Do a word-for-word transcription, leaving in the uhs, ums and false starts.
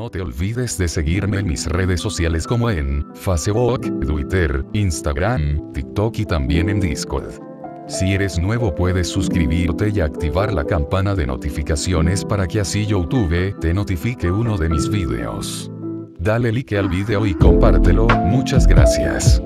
No te olvides de seguirme en mis redes sociales como en Facebook, Twitter, Instagram, TikTok y también en Discord. Si eres nuevo puedes suscribirte y activar la campana de notificaciones para que así YouTube te notifique uno de mis videos. Dale like al video y compártelo, muchas gracias.